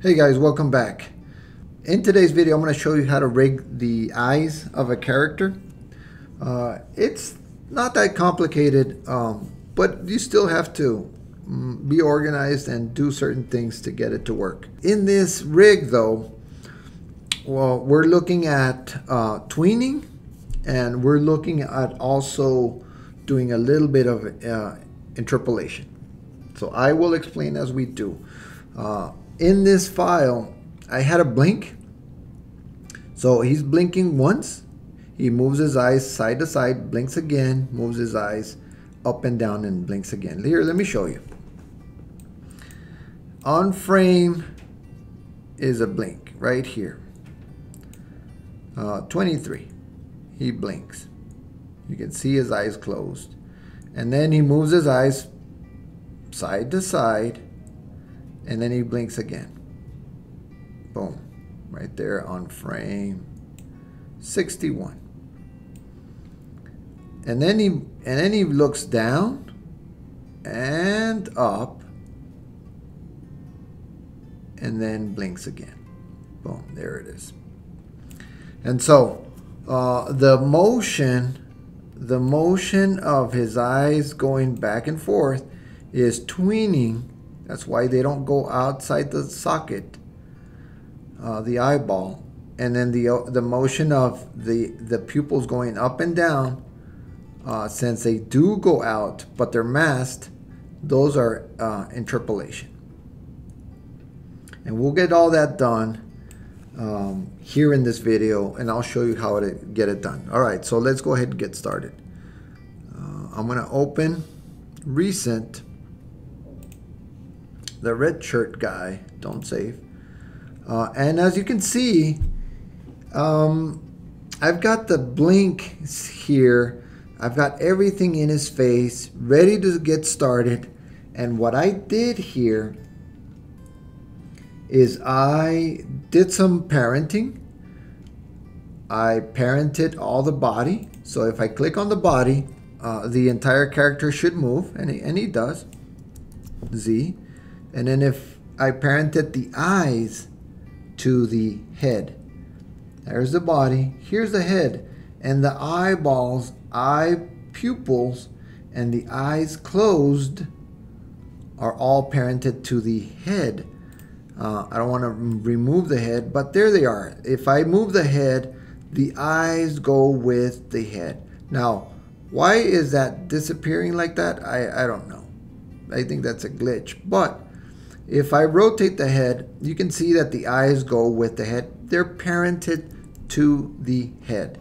Hey guys, welcome back. In today's video I'm going to show you how to rig the eyes of a character. It's not that complicated, but you still have to be organized and do certain things to get it to work. In this rig though, well, we're looking at tweening, and we're looking at also doing a little bit of interpolation. So I will explain as we do. In this file, I had a blink. So he's blinking once. He moves his eyes side to side, blinks again, moves his eyes up and down and blinks again. Here, let me show you. On frame is a blink right here. 23, he blinks. You can see his eyes closed. And then he moves his eyes side to side, and then he blinks again. Boom, right there on frame 61. And then he looks down and up and then blinks again. Boom, there it is. And so the motion of his eyes going back and forth is tweening. That's why they don't go outside the socket, the eyeball. And then the motion of the pupils going up and down, since they do go out, but they're masked, those are interpolation. And we'll get all that done here in this video, and I'll show you how to get it done. All right, so let's go ahead and get started. I'm gonna open Recent. The red shirt guy, don't save. And as you can see, I've got the blink here. I've got everything in his face, ready to get started. And what I did here is I did some parenting. I parented all the body. So if I click on the body, the entire character should move, and he does. Z. And then if I parented the eyes to the head, there's the body, here's the head, and the eyeballs, eye pupils, and the eyes closed are all parented to the head. I don't want to remove the head, but there they are. If I move the head, the eyes go with the head. Now, why is that disappearing like that? I don't know. I think that's a glitch, but if I rotate the head, you can see that the eyes go with the head. They're parented to the head.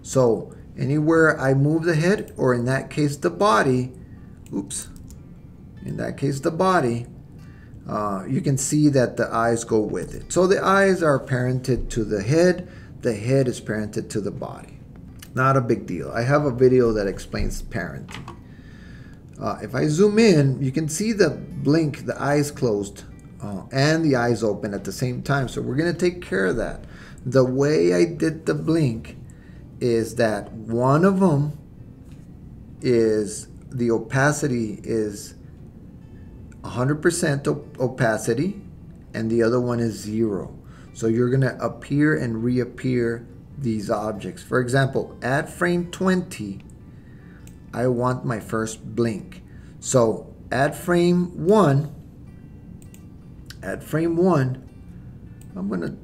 So anywhere I move the head, or in that case the body, you can see that the eyes go with it. So the eyes are parented to the head is parented to the body. Not a big deal. I have a video that explains parenting. If I zoom in, you can see the blink, the eyes closed and the eyes open at the same time. So we're going to take care of that. The way I did the blink is that one of them is, the opacity is 100% opacity, and the other one is 0. So you're going to appear and reappear these objects. For example, at frame 20, I want my first blink. So at frame 1, I'm going to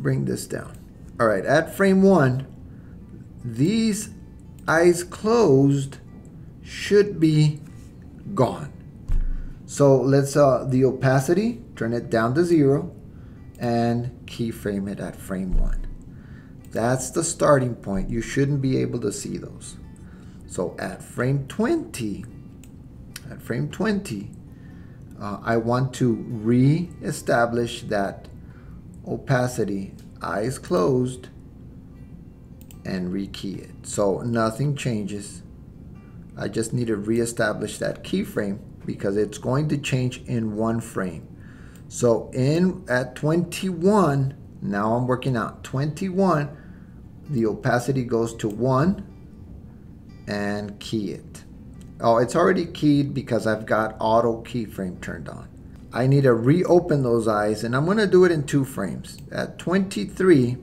bring this down. All right, at frame 1, these eyes closed should be gone. So let's the opacity, turn it down to 0 and keyframe it at frame 1. That's the starting point. You shouldn't be able to see those. So at frame 20, I want to re-establish that opacity, eyes closed, and re-key it. So nothing changes. I just need to re-establish that keyframe because it's going to change in one frame. So at 21, now I'm working out 21, the opacity goes to 1, and key it. Oh, it's already keyed because I've got auto keyframe turned on. I need to reopen those eyes, and I'm going to do it in two frames. At 23,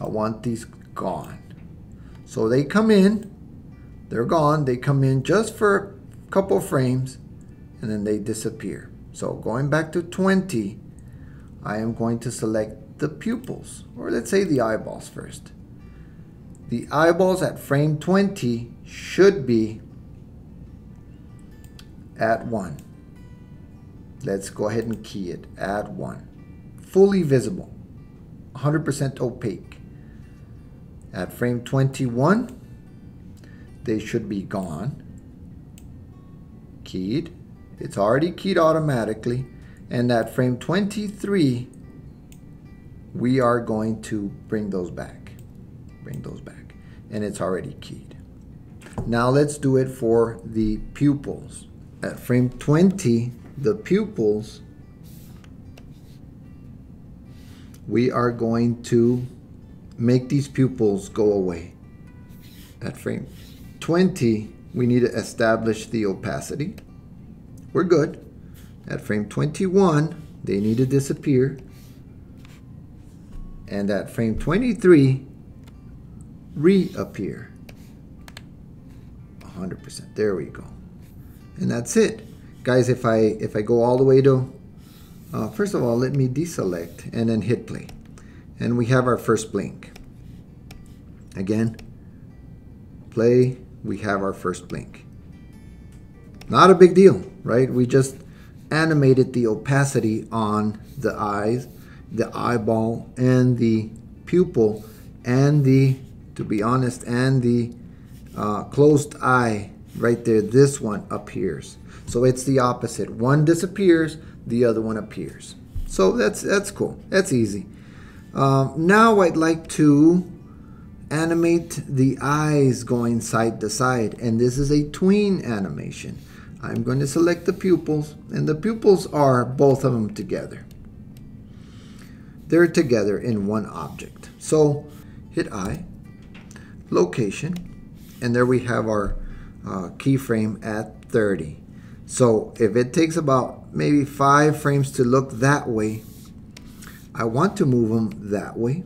I want these gone. So they come in, they're gone, they come in just for a couple frames, and then they disappear. So going back to 20, I am going to select the pupils, or let's say the eyeballs first. The eyeballs at frame 20 should be at 1. Let's go ahead and key it at 1. Fully visible, 100% opaque. At frame 21, they should be gone. Keyed. It's already keyed automatically. And at frame 23, we are going to bring those back. Bring those back. And it's already keyed. Now let's do it for the pupils. At frame 20, the pupils, we are going to make these pupils go away. At frame 20, we need to establish the opacity. We're good. At frame 21, they need to disappear. And at frame 23, reappear. 100%. There we go. And that's it. Guys, if I go all the way to, first of all, let me deselect and then hit play. And we have our first blink. Again, play, we have our first blink. Not a big deal, right? We just animated the opacity on the eyes, the eyeball, and the pupil, and the, to be honest, and the closed eye right there. This one appears. So it's the opposite. One disappears, the other one appears. So that's cool. That's easy. Now I'd like to animate the eyes going side to side, and this is a tween animation. I'm going to select the pupils, and the pupils are both of them together. They're together in one object. So hit I, location, and there we have our keyframe at 30. So if it takes about maybe 5 frames to look that way, I want to move them that way.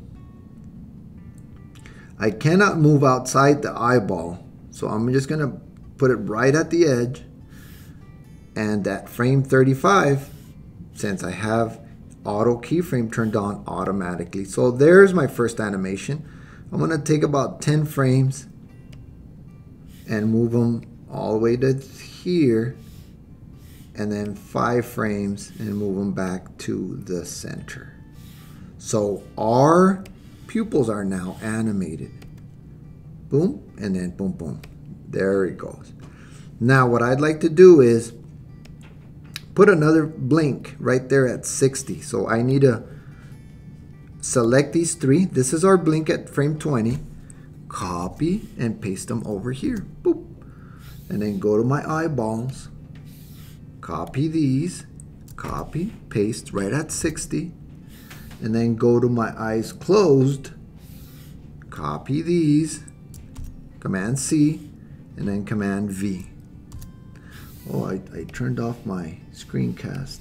I cannot move outside the eyeball, so I'm just going to put it right at the edge. And at frame 35, since I have auto keyframe turned on automatically. So there's my first animation. I'm going to take about 10 frames and move them all the way to here. And then 5 frames and move them back to the center. So our pupils are now animated. Boom, and then boom, boom. There it goes. Now what I'd like to do is put another blink right there at 60. So I need to select these 3. This is our blink at frame 20. Copy and paste them over here. Boop. And then go to my eyeballs. Copy these, copy, paste right at 60, and then go to my eyes closed, copy these, Command C, and then Command V. Oh, I turned off my screencast.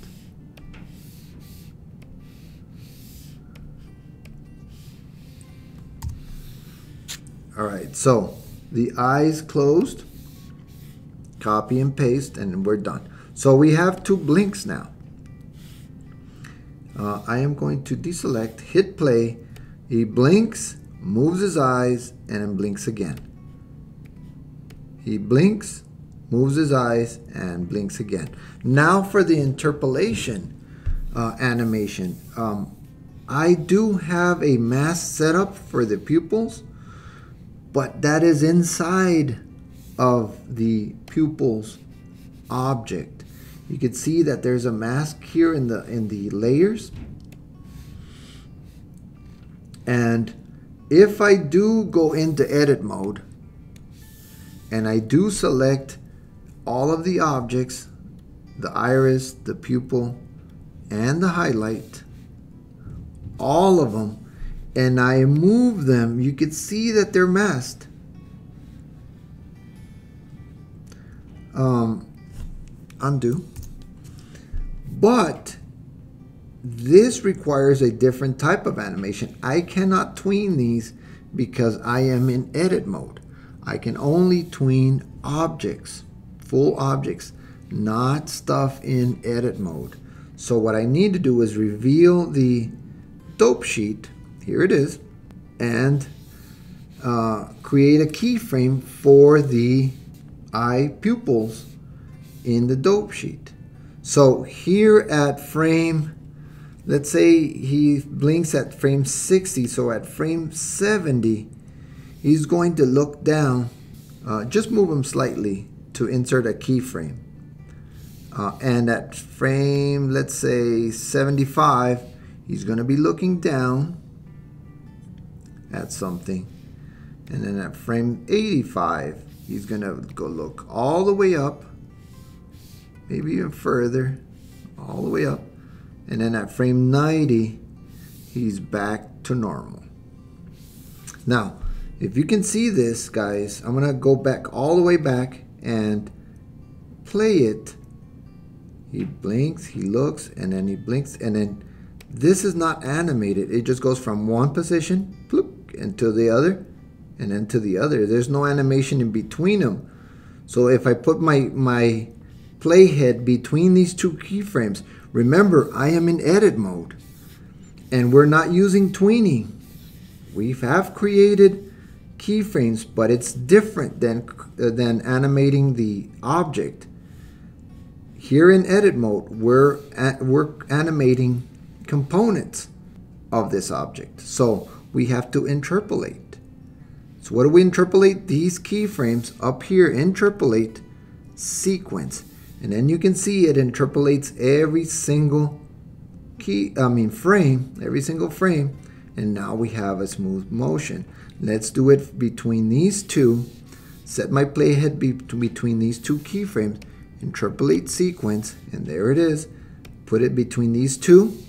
All right, so the eyes closed, copy and paste, and we're done. So we have 2 blinks now. I am going to deselect, hit play. He blinks, moves his eyes, and then blinks again. He blinks, moves his eyes, and blinks again. Now for the interpolation animation. I do have a mask set up for the pupils, but that is inside of the pupils object. You can see that there's a mask here in the layers. And if I do go into edit mode and I do select all of the objects, the iris, the pupil, and the highlight, all of them, and I move them, you can see that they're masked. Undo. But this requires a different type of animation. I cannot tween these because I am in edit mode. I can only tween objects, full objects, not stuff in edit mode. So what I need to do is reveal the dope sheet, here it is, and create a keyframe for the eye pupils in the dope sheet. So here at frame, let's say he blinks at frame 60, so at frame 70, he's going to look down, just move him slightly to insert a keyframe. And at frame, let's say 75, he's going to be looking down at something. And then at frame 85, he's going to go look all the way up, maybe even further, all the way up. And then at frame 90, he's back to normal. Now, if you can see this, guys, I'm going to go back all the way back and play it. He blinks, he looks, and then he blinks, and then this is not animated. It just goes from one position, bloop, and to the other, and then to the other. There's no animation in between them. So if I put my playhead between these two keyframes, remember, I am in edit mode, and we're not using tweening. We have created keyframes, but it's different than animating the object. Here in edit mode, we're animating components of this object. So we have to interpolate. So what do we interpolate? These keyframes up here, interpolate sequence. And then you can see it interpolates every single frame, every single frame. And now we have a smooth motion. Let's do it between these two. Set my playhead between these two keyframes. Interpolate sequence, and there it is. Put it between these two,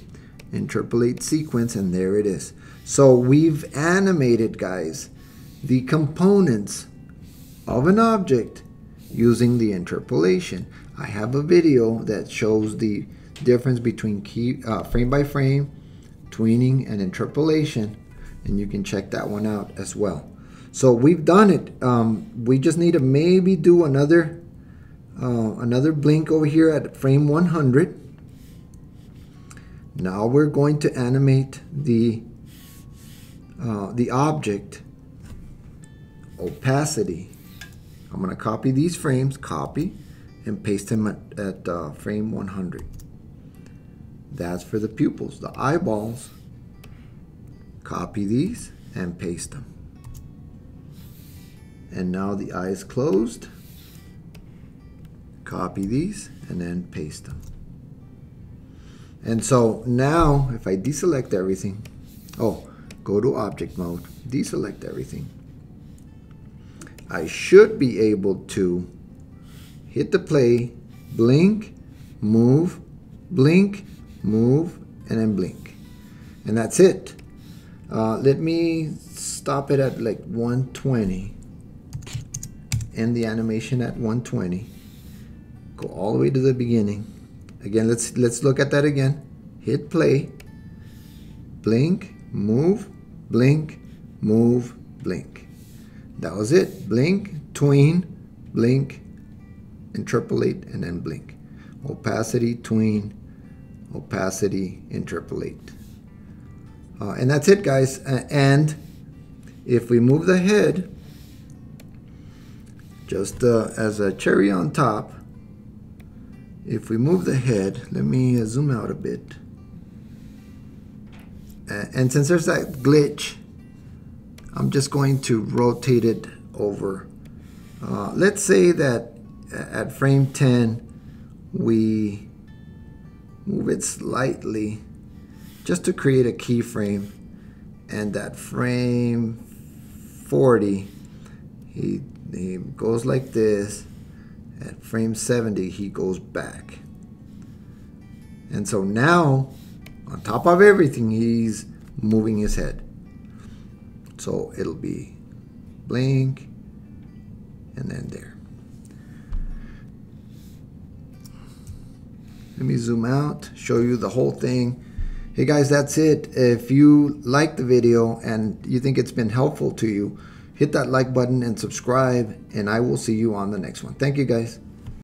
interpolate sequence, and there it is. So we've animated, guys, the components of an object using the interpolation. I have a video that shows the difference between frame by frame, tweening, and interpolation, and you can check that one out as well. So we've done it. We just need to maybe do another blink over here at frame 100. Now we're going to animate the object opacity. I'm going to copy these frames, copy, and paste them at frame 100. That's for the pupils, the eyeballs. Copy these and paste them. And now the eye is closed. Copy these and then paste them. And so now if I deselect everything, go to object mode, deselect everything, I should be able to hit the play, blink, move, and then blink. And that's it. Let me stop it at like 120, end the animation at 120. Go all the way to the beginning. Again, let's look at that again. Hit play, blink, move, blink. That was it. Blink, tween, blink, interpolate, and then blink. Opacity, tween, opacity, interpolate. And that's it, guys. And if we move the head, just as a cherry on top, if we move the head, let me zoom out a bit. And since there's that glitch, I'm just going to rotate it over. Let's say that at frame 10, we move it slightly just to create a keyframe. And at frame 40, he goes like this. At frame 70, he goes back. And so now, on top of everything, he's moving his head. So it'll be blink, and then there. Let me zoom out, show you the whole thing. Hey guys, that's it. If you like the video and you think it's been helpful to you, hit that like button and subscribe, and I will see you on the next one. Thank you guys.